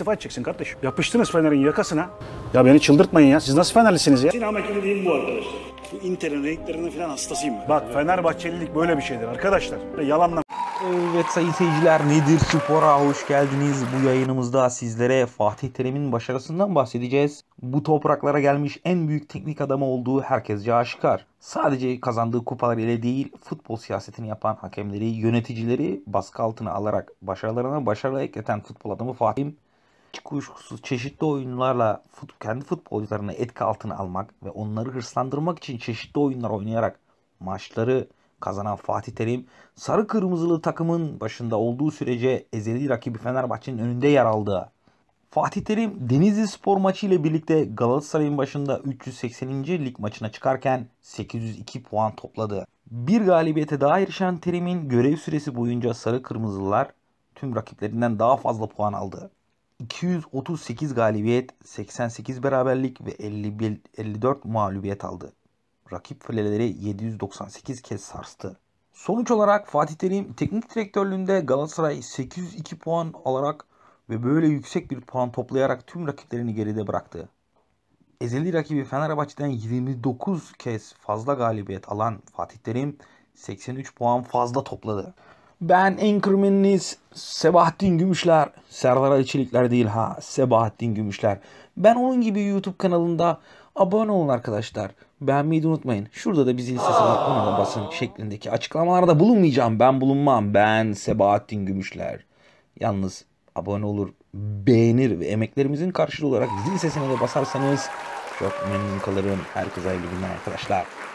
istifa edeceksin kardeşim. Yapıştınız Fener'in yakasına. Ya beni çıldırtmayın ya. Siz nasıl Fenerlisiniz ya? Sinamekli değil bu arkadaşlar. Bu Inter'in renklerinin falan hastasıyım ben. Bak Fenerbahçelilik böyle bir şeydir arkadaşlar. Yalanla... Evet sayın seyirciler, Nedir Spor'a hoş geldiniz. Bu yayınımızda sizlere Fatih Terim'in başarısından bahsedeceğiz. Bu topraklara gelmiş en büyük teknik adamı olduğu herkesce aşikar. Sadece kazandığı kupalar ile değil, futbol siyasetini yapan hakemleri, yöneticileri baskı altına alarak başarılarına başarı ekleten futbol adamı Fatih, hiç kuşkusuz çeşitli oyunlarla kendi futbolcularını etki altına almak ve onları hırslandırmak için çeşitli oyunlar oynayarak maçları kazanan Fatih Terim, sarı kırmızılı takımın başında olduğu sürece ezeli rakibi Fenerbahçe'nin önünde yer aldı. Fatih Terim, Denizlispor maçı ile birlikte Galatasaray'ın başında 380. lig maçına çıkarken 802 puan topladı. Bir galibiyete daha erişen Terim'in görev süresi boyunca sarı kırmızılılar tüm rakiplerinden daha fazla puan aldı. 238 galibiyet, 88 beraberlik ve 54 mağlubiyet aldı. Rakip fileleri 798 kez sarstı. Sonuç olarak Fatih Terim teknik direktörlüğünde Galatasaray 802 puan alarak ve böyle yüksek bir puan toplayarak tüm rakiplerini geride bıraktı. Ezeli rakibi Fenerbahçe'den 29 kez fazla galibiyet alan Fatih Terim 83 puan fazla topladı. Ben anchormaniniz Sebahattin Gümüşler. Serdar Ali Çelikler değil ha, Sebahattin Gümüşler. Ben onun gibi YouTube kanalında abone olun arkadaşlar. Beğenmeyi de unutmayın. Şurada da bir zil sesi var, ona da basın şeklindeki açıklamalarda bulunmayacağım. Ben bulunmam. Ben Sebahattin Gümüşler. Yalnız abone olur, beğenir ve emeklerimizin karşılığı olarak zil sesine de basarsanız çok memnun kalırım. Herkese hayırlı günler arkadaşlar.